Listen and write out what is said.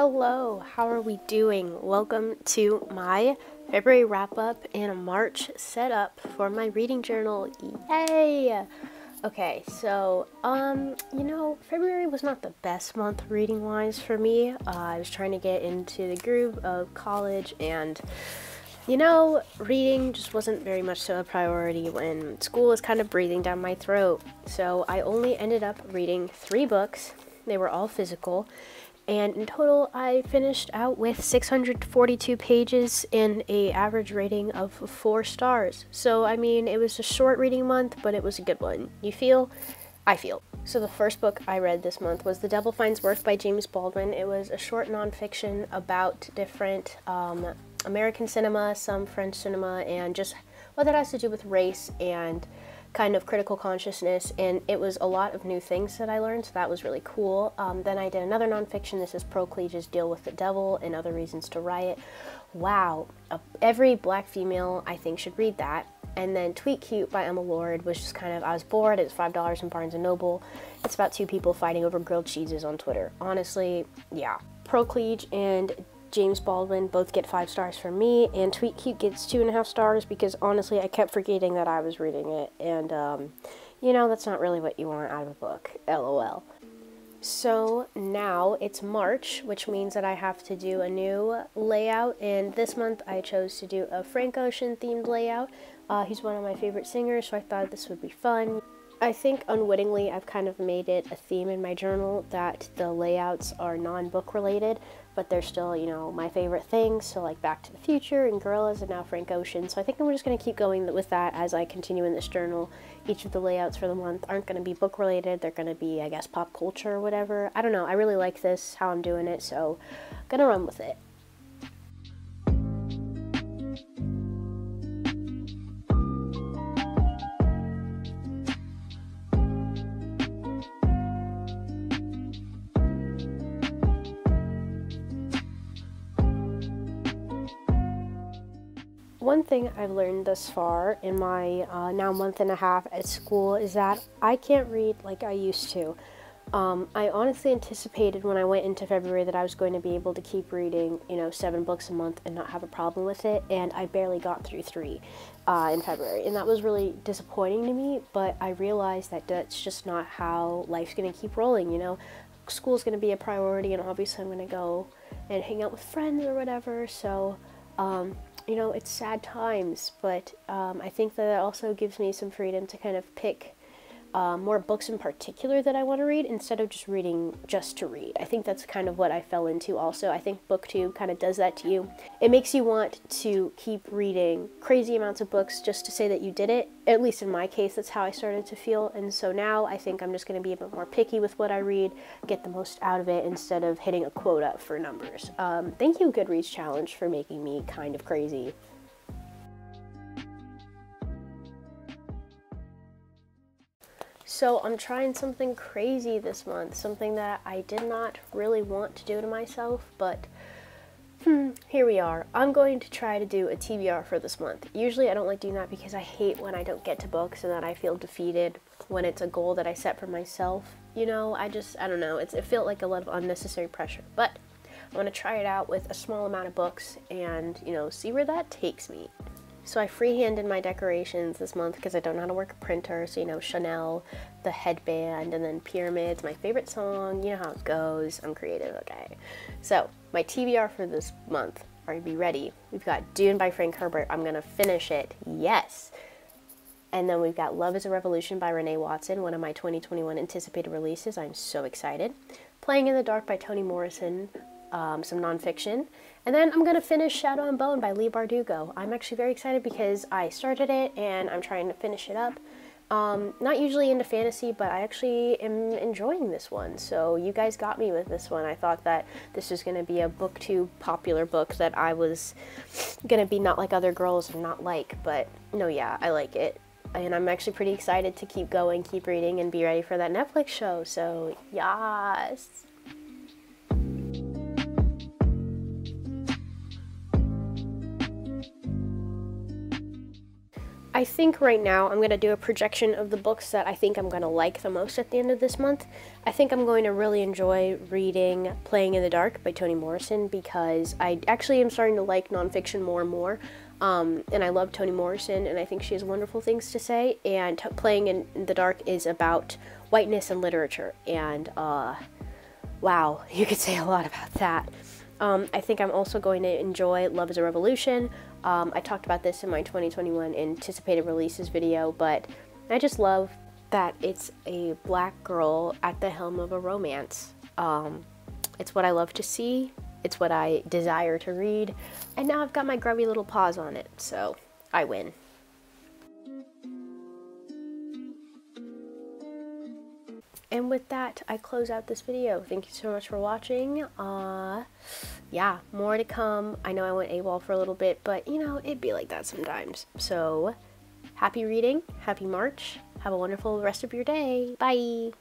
Hello, how are we doing? Welcome to my February wrap-up and a March setup for my reading journal. Yay! Okay, so, you know, February was not the best month reading-wise for me. I was trying to get into the groove of college and, you know, reading just wasn't very much so a priority when school was kind of breathing down my throat. So I only ended up reading 3 books. They were all physical. And in total, I finished out with 642 pages and an average rating of 4 stars. So, I mean, it was a short reading month, but it was a good one. You feel? I feel. So the first book I read this month was The Devil Finds Worth by James Baldwin. It was a short nonfiction about different American cinema, some French cinema, and just what that has to do with race and kind of critical consciousness, and it was a lot of new things that I learned, so that was really cool. Then I did another nonfiction. This is Pearl Cleage's Deal with the Devil and Other Reasons to Riot. Wow, every black female I think should read that. And then Tweet Cute by Emma Lord was just kind of, I was bored, it's $5 in Barnes & Noble. It's about 2 people fighting over grilled cheeses on Twitter. Honestly, yeah. Pearl Cleage and James Baldwin both get 5 stars from me, and Tweet Cute gets 2.5 stars because honestly I kept forgetting that I was reading it, and you know, that's not really what you want out of a book, lol. So now it's March, which means that I have to do a new layout, and this month I chose to do a Frank Ocean themed layout. He's one of my favorite singers, so I thought this would be fun. I think unwittingly I've kind of made it a theme in my journal that the layouts are non-book related, but they're still, you know, my favorite things, so like Back to the Future and Gorillaz and now Frank Ocean. So I think I'm just going to keep going with that as I continue in this journal. Each of the layouts for the month aren't going to be book related, they're going to be, I guess, pop culture or whatever. I don't know, I really like this, how I'm doing it, so I'm going to run with it. One thing I've learned thus far in my now month and a half at school is that I can't read like I used to. I honestly anticipated when I went into February that I was going to be able to keep reading, you know, 7 books a month and not have a problem with it, and I barely got through 3 in February, and that was really disappointing to me, but I realized that that's just not how life's going to keep rolling, you know. School's going to be a priority, and obviously I'm going to go and hang out with friends or whatever, so, you know, it's sad times, but I think that it also gives me some freedom to kind of pick more books in particular that I want to read instead of just reading just to read. I think that's kind of what I fell into also. I think Booktube kind of does that to you. It makes you want to keep reading crazy amounts of books just to say that you did it. At least in my case, that's how I started to feel, and so now I think I'm just going to be a bit more picky with what I read, get the most out of it instead of hitting a quota for numbers. Thank you, Goodreads Challenge, for making me kind of crazy. So I'm trying something crazy this month, something that I did not really want to do to myself, but here we are. I'm going to try to do a TBR for this month. Usually I don't like doing that because I hate when I don't get to books and that I feel defeated when it's a goal that I set for myself. You know, I don't know, it felt like a lot of unnecessary pressure, but I want to try it out with a small amount of books and, you know, see where that takes me. So I freehanded my decorations this month because I don't know how to work a printer, so, you know, Chanel, the headband, and then Pyramids, my favorite song, you know how it goes, I'm creative, okay. So, my TBR for this month, are you ready? We've got Dune by Frank Herbert, I'm gonna finish it, yes! And then we've got Love is a Revolution by Renee Watson, one of my 2021 anticipated releases, I'm so excited. Playing in the Dark by Toni Morrison, some nonfiction, and then I'm gonna finish Shadow and Bone by Leigh Bardugo. I'm actually very excited because I started it and I'm trying to finish it up. Not usually into fantasy, but I actually am enjoying this one, so you guys got me with this one. I thought that this was gonna be a Booktube popular book that I was gonna be not like other girls and not like, but no, yeah, I like it, and I'm actually pretty excited to keep going, keep reading, and be ready for that Netflix show, so yes! I I think right now I'm going to do a projection of the books that I think I'm going to like the most at the end of this month. I think I'm going to really enjoy reading Playing in the Dark by Toni Morrison because I actually am starting to like nonfiction more and more. And I love Toni Morrison, and I think she has wonderful things to say. And Playing in the Dark is about whiteness and literature. And wow, you could say a lot about that. I think I'm also going to enjoy Love is a Revolution. I talked about this in my 2021 anticipated releases video, but I just love that it's a black girl at the helm of a romance. It's what I love to see. It's what I desire to read. And now I've got my grubby little paws on it, so I win. And with that, I close out this video. Thank you so much for watching. Yeah, more to come. I know I went AWOL for a little bit, but you know, it'd be like that sometimes. So happy reading, happy March, have a wonderful rest of your day. Bye.